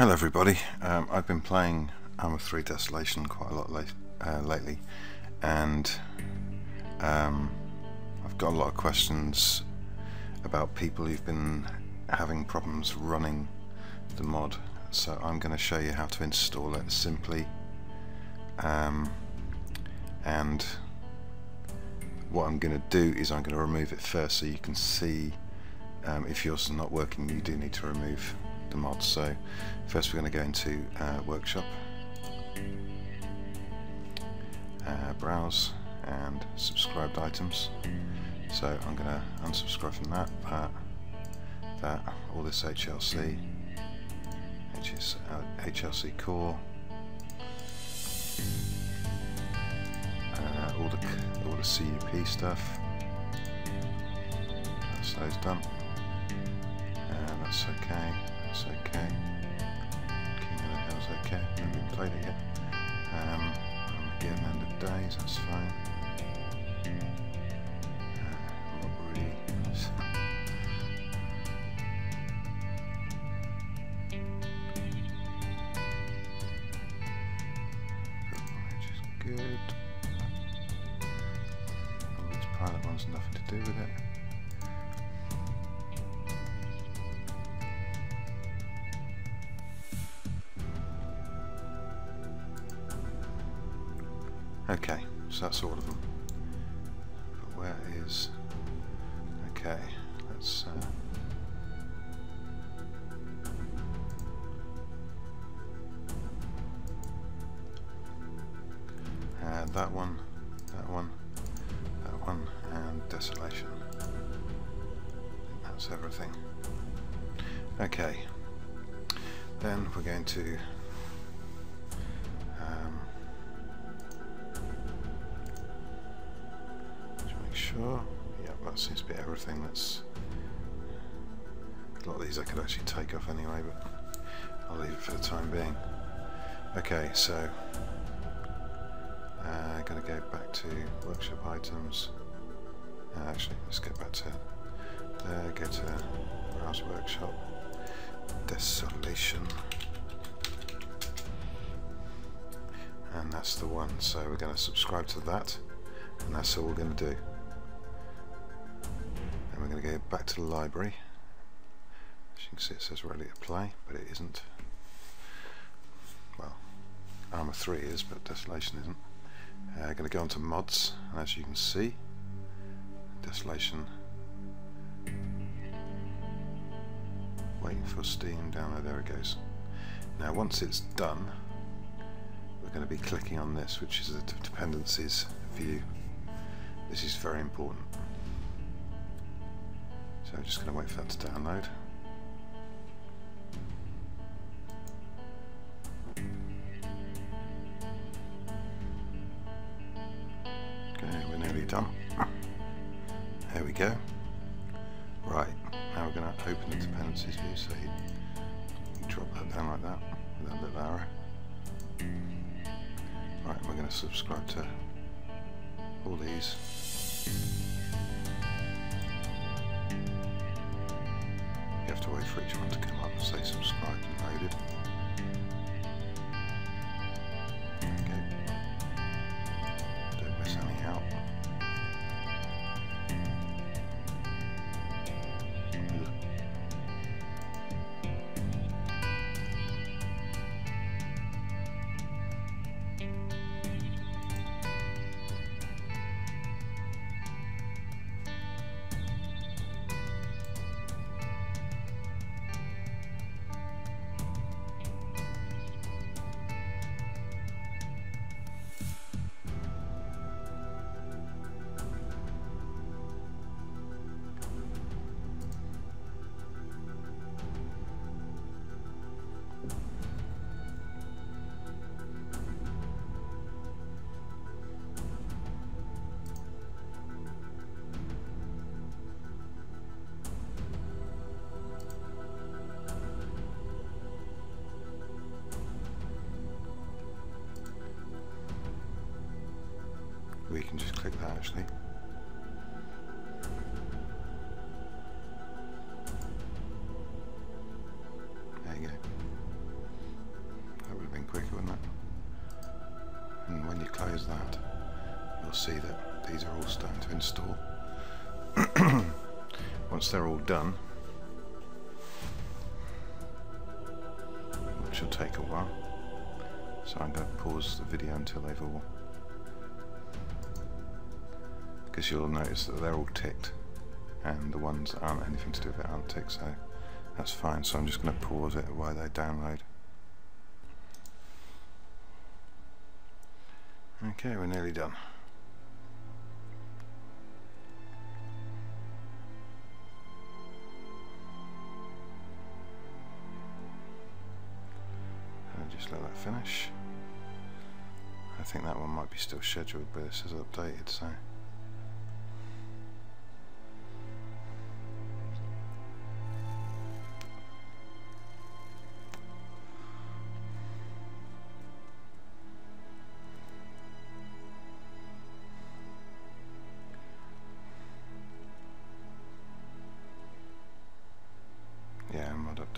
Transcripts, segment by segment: Hello everybody, I've been playing ArmA 3 Desolation quite a lot lately, and I've got a lot of questions about people who've been having problems running the mod, so I'm going to show you how to install it simply, and what I'm going to do is I'm going to remove it first so you can see if yours is not working you do need to remove the mod. So first we're going to go into Workshop, Browse and Subscribed Items. So I'm going to unsubscribe from that, all this HLC, which is HLC Core, all the CUP stuff. That's those done, and that's okay. It's okay. King of the Hell's okay. I haven't played it yet. I'm getting end of days. That's fine. Robbery. Which is good. All these pilot ones have nothing to do with it. Okay, so that's all of them. But where is... okay, let's... that one, and Desolation. That's everything. Okay, then we're going to... sure. Yeah, that seems to be everything. That's a lot of these I could actually take off anyway, but I'll leave it for the time being. Okay, so I'm going to go back to Workshop Items. Actually, let's get back to there. Go to Browse Workshop Desolation, and that's the one. So we're going to subscribe to that, and that's all we're going to do. We're going to go back to the library. As you can see, it says ready to play, but it isn't. Well, ArmA 3 is, but Desolation isn't. I'm going to go onto mods, and as you can see, Desolation, waiting for Steam download. There it goes. Now once it's done, we're going to be clicking on this, which is the dependencies view. This is very important. So I'm just going to wait for that to download. Okay, we're nearly done. There we go. Right, now we're going to open the dependencies view, so you drop that down like that with that little arrow. Right, we're going to subscribe to all these. You have to wait for each one to come up and say subscribe and loaded. Okay. Don't miss any out. We can just click that actually. There you go. as that, you'll see that these are all starting to install. Once they're all done, which will take a while, so I'm going to pause the video until they've all, because you'll notice that they're all ticked, and the ones that aren't anything to do with it aren't ticked, so that's fine. So I'm just going to pause it while they download. Okay, we're nearly done. I'll just let that finish. I think that one might be still scheduled, but this is updated, so.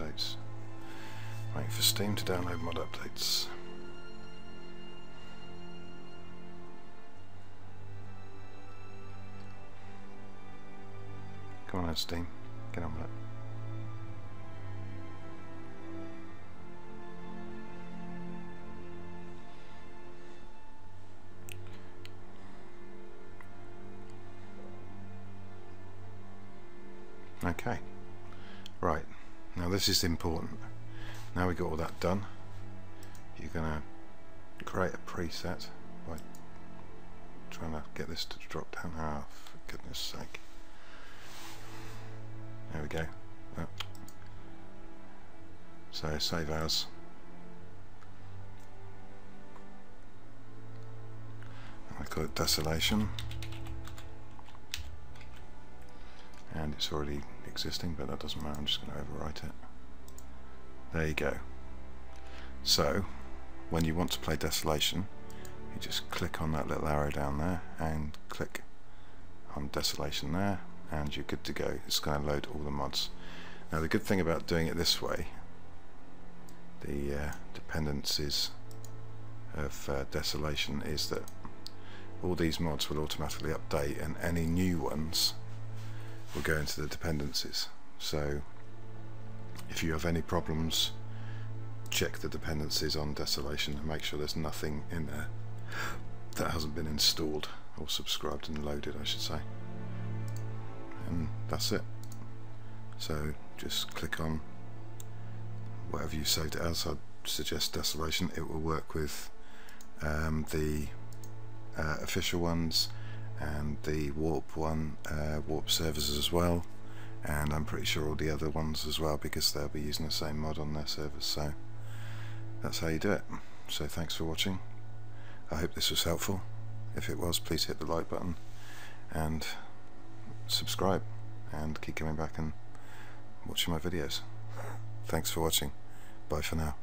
Updates. Waiting for Steam to download mod updates. Come on, Steam, get on with it. Okay, right. Now this is important. Now we got all that done, you're gonna create a preset by trying to get this to drop down. Ah, for goodness sake. There we go. Oh. So save as. I call it Desolation. And it's already existing, but that doesn't matter, I'm just going to overwrite it. There you go. So when you want to play Desolation, you just click on that little arrow down there and click on Desolation there, and you're good to go. It's going to load all the mods. Now the good thing about doing it this way, the dependencies of Desolation, is that all these mods will automatically update, and any new ones will go into the dependencies. So if you have any problems, check the dependencies on Desolation and make sure there's nothing in there that hasn't been installed or subscribed and loaded, I should say. And that's it. So just click on whatever you saved it as. I'd suggest Desolation. It will work with the official ones and the warp one, warp servers as well, and I'm pretty sure all the other ones as well, because they'll be using the same mod on their servers. So that's how you do it. So thanks for watching. I hope this was helpful. If it was, please hit the like button and subscribe, and keep coming back and watching my videos. Thanks for watching. Bye for now.